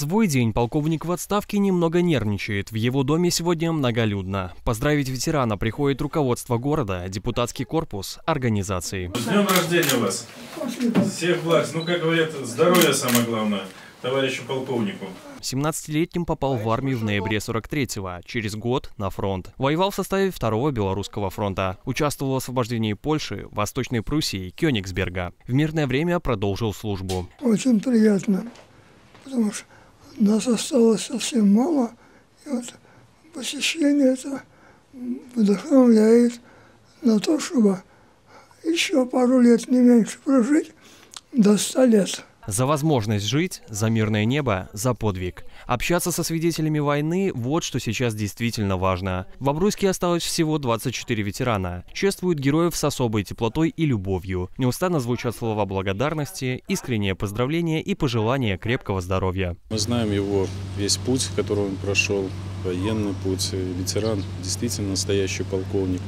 свой день полковник в отставке немного нервничает. В его доме сегодня многолюдно. Поздравить ветерана приходит руководство города, депутатский корпус, организации. С днем рождения вас! Всех благ. Ну, как говорят, здоровье самое главное, товарищу полковнику. 17-летним попал в армию в ноябре 43-го, через год на фронт. Воевал в составе 2-го Белорусского фронта. Участвовал в освобождении Польши, Восточной Пруссии, Кёнигсберга. В мирное время продолжил службу. Очень приятно, потому что нас осталось совсем мало. И вот посещение это вдохновляет на то, чтобы еще пару лет, не меньше, прожить до 100 лет. За возможность жить, за мирное небо, за подвиг. Общаться со свидетелями войны – вот что сейчас действительно важно. В Бобруйске осталось всего 24 ветерана. Чествуют героев с особой теплотой и любовью. Неустанно звучат слова благодарности, искренние поздравления и пожелания крепкого здоровья. Мы знаем его весь путь, который он прошел. Военный путь, ветеран, действительно настоящий полковник.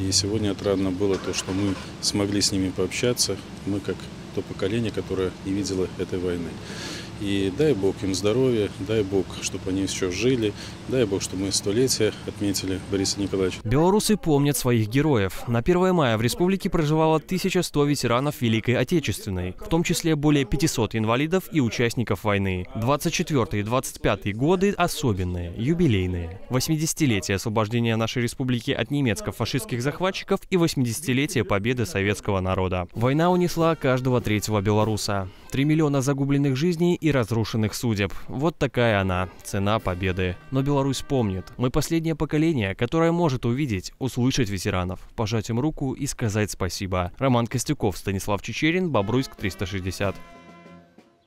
И сегодня отрадно было то, что мы смогли с ними пообщаться. Мы как то поколение, которое не видело этой войны. И дай Бог им здоровья, дай Бог, чтобы они еще жили, дай Бог, чтобы мы столетие отметили Бориса Николаевича. Белорусы помнят своих героев. На 1 мая в республике проживало 1100 ветеранов Великой Отечественной, в том числе более 500 инвалидов и участников войны. 24 и 25 годы особенные, юбилейные. 80-летие освобождения нашей республики от немецко-фашистских захватчиков и 80-летие победы советского народа. Война унесла каждого третьего белоруса. 3 миллиона загубленных жизней и разрушенных судеб. Вот такая она, цена победы. Но Беларусь помнит. Мы последнее поколение, которое может увидеть, услышать ветеранов, пожать им руку и сказать спасибо. Роман Костюков, Станислав Чечерин, Бобруйск 360.